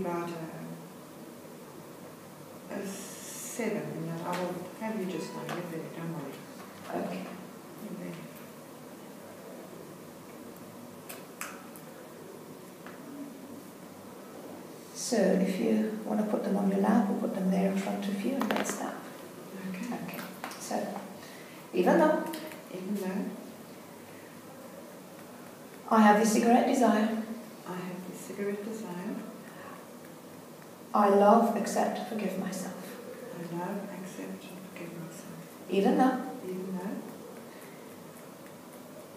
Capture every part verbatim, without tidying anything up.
about a, a seven, and I will have you just now, you're there, don't worry. Okay. You're there. So if you want to put them on your lap, we'll put them there in front of you and let's start. Okay. Okay. So, even though, even though, I have the cigarette desire. I have the cigarette desire. I love, accept, forgive myself. I love, accept, and forgive myself. Even though. Even though.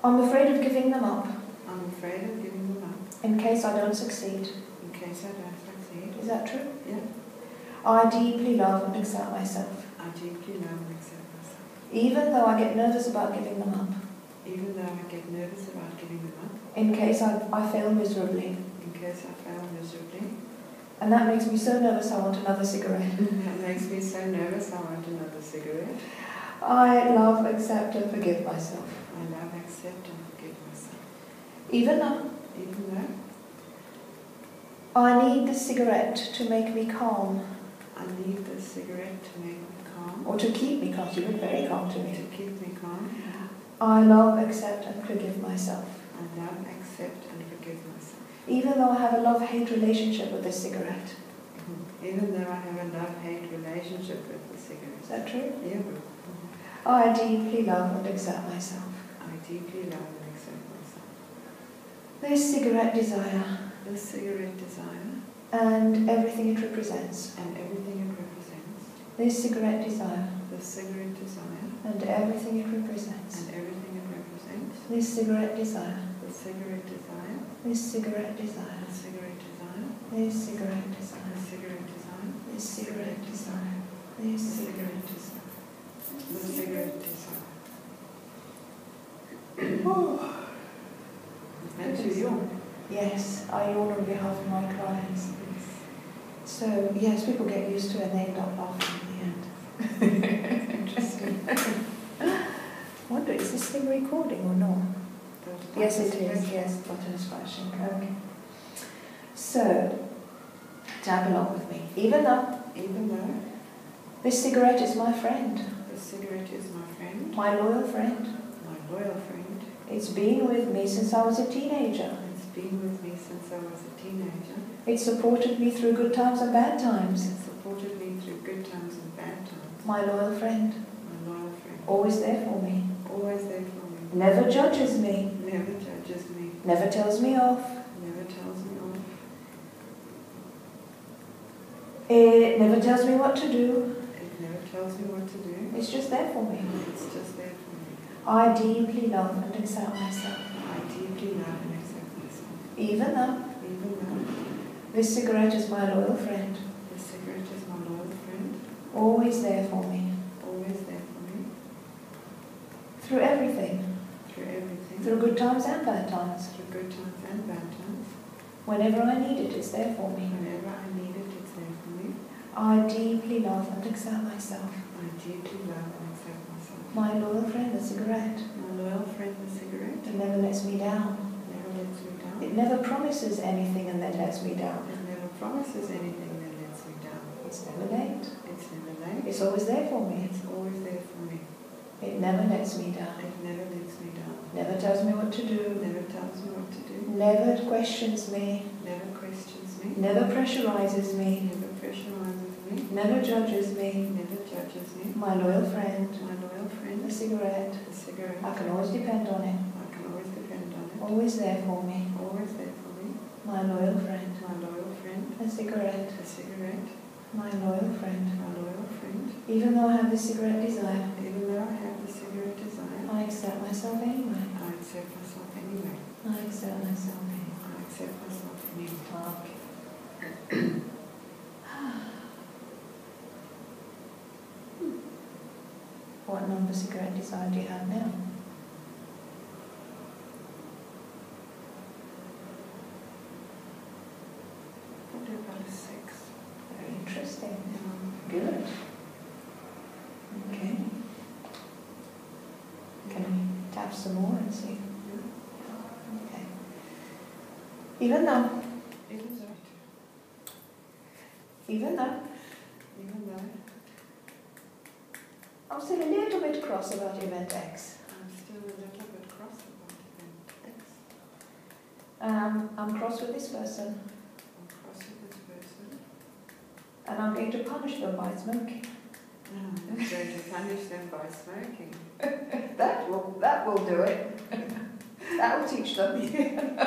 I'm afraid of giving them up. I'm afraid of giving them up. In case I don't succeed. In case I don't succeed. Is that true? Yeah. I deeply love and accept myself. I deeply love and accept myself. Even though I get nervous about giving them up. Even though I get nervous about giving them up. In case I, I fail miserably. In case I fail miserably. And that makes me so nervous I want another cigarette. That makes me so nervous I want another cigarette. I love, accept and forgive myself. I love, accept and forgive myself. Even though, even though, I need this cigarette to make me calm. I need this cigarette to make me calm. Or to keep me calm. You look very calm to me. To keep me calm. I love, accept and forgive myself. I love, accept and forgive myself. Even though I have a love-hate relationship with this cigarette. Mm-hmm. Even though I have a love-hate relationship with the cigarette. Is that true? Yeah. Mm-hmm. I deeply love and accept myself. I deeply love and accept myself. This cigarette desire. This cigarette desire. And everything it represents. And everything it represents. This cigarette desire. This cigarette desire. And everything it represents. And everything it represents. This cigarette desire. This cigarette desire. This cigarette desire. This cigarette desire. This cigarette desire. This cigarette desire. This cigarette desire. This cigarette desire. This cigarette desire. And to you. Yes, I yawn on behalf of my clients. So yes, people get used to it and they end up laughing in the end. Interesting. I wonder, is this thing recording or not? Yes, it is. Yes, the button is flashing. Okay. So, tag along with me. Even though, even though, this cigarette is my friend. This cigarette is my friend. My loyal friend. My loyal friend. It's been with me since I was a teenager. It's been with me since I was a teenager. It supported me through good times and bad times. It supported me through good times and bad times. My loyal friend. My loyal friend. Always there for me. Always there for me. Never judges me. Never judges me. Never tells me off. Never tells me off. It never tells me what to do. It never tells me what to do. It's just there for me. It's just there for me. I deeply love and accept myself. I deeply love and accept myself. Even though, even though, this cigarette is my loyal friend. This cigarette is my loyal friend. Always there for me. Always there for me. Through everything. Through everything. Through good times and bad times. Through good times and bad times. Whenever I need it, it's there for me. Whenever I need it, it's there for me. I deeply love and accept myself. I deeply love and accept myself. My loyal friend, the cigarette. My loyal friend, the cigarette. It never lets me down. It never lets me down. It never promises anything and then lets me down. It never promises anything and then lets me down. It's never late. It's never late. It's always there for me. It's always there for me. It never lets me down. It never lets me down. Never tells me what to do. Never tells me what to do. Never questions me. Never questions me. Never pressurizes me. Never pressurizes me. Never judges me. Never judges me. My loyal friend. My loyal friend. A cigarette. A cigarette. I can always depend on it. I can always depend on it. Always there for me. Always there for me. My loyal friend. My loyal friend. A cigarette. A cigarette. My loyal friend. My loyal friend. Even though I have the cigarette desire. Even though I have the cigarette desire. I accept myself anyway. I accept myself anyway. I accept myself anyway. I accept myself anyway. Okay. What number cigarette desire do you have now? Probably about a six. Very interesting. Mm. Good. Okay. Can we tap some more and see? Okay. Even though. Even though. even though, even though, I'm still a little bit cross about event X. I'm still a little bit cross about event X. Um, I'm cross with this person. I'm cross with this person. And I'm going to punish them by smoking. No, I'm going to punish them by smoking. That will, that will do it. That will teach them.